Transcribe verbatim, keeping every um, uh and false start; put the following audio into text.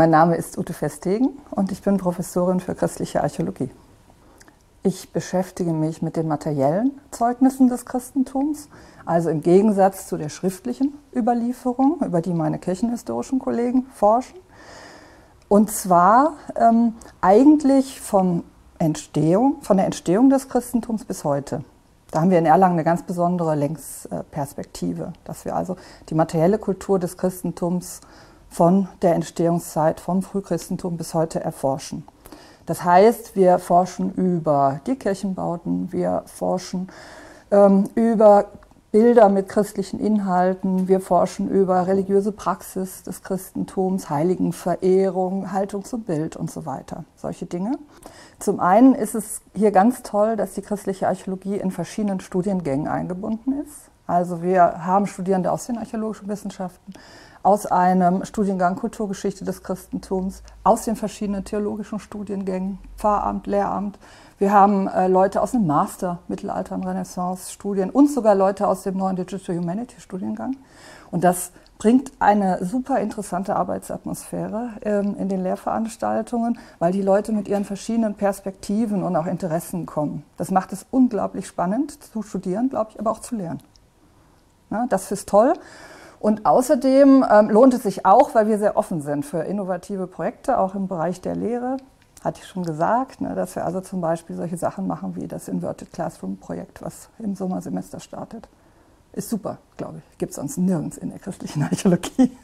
Mein Name ist Ute Verstegen und ich bin Professorin für christliche Archäologie. Ich beschäftige mich mit den materiellen Zeugnissen des Christentums, also im Gegensatz zu der schriftlichen Überlieferung, über die meine kirchenhistorischen Kollegen forschen. Und zwar ähm, eigentlich vom Entstehung, von der Entstehung des Christentums bis heute. Da haben wir in Erlangen eine ganz besondere Längsperspektive, dass wir also die materielle Kultur des Christentums von der Entstehungszeit vom Frühchristentum bis heute erforschen. Das heißt, wir forschen über die Kirchenbauten, wir forschen ähm, über Bilder mit christlichen Inhalten, wir forschen über religiöse Praxis des Christentums, Heiligenverehrung, Haltung zum Bild und so weiter, solche Dinge. Zum einen ist es hier ganz toll, dass die christliche Archäologie in verschiedenen Studiengängen eingebunden ist. Also wir haben Studierende aus den archäologischen Wissenschaften, aus einem Studiengang Kulturgeschichte des Christentums, aus den verschiedenen theologischen Studiengängen, Pfarramt, Lehramt. Wir haben äh, Leute aus dem Master Mittelalter und Renaissance Studien und sogar Leute aus dem neuen Digital Humanity Studiengang. Und das bringt eine super interessante Arbeitsatmosphäre ähm, in den Lehrveranstaltungen, weil die Leute mit ihren verschiedenen Perspektiven und auch Interessen kommen. Das macht es unglaublich spannend zu studieren, glaube ich, aber auch zu lernen. Ja, das ist toll. Und außerdem ähm, lohnt es sich auch, weil wir sehr offen sind für innovative Projekte, auch im Bereich der Lehre, hatte ich schon gesagt, ne, dass wir also zum Beispiel solche Sachen machen wie das Inverted Classroom Projekt, was im Sommersemester startet. Ist super, glaube ich. Gibt es sonst nirgends in der christlichen Archäologie.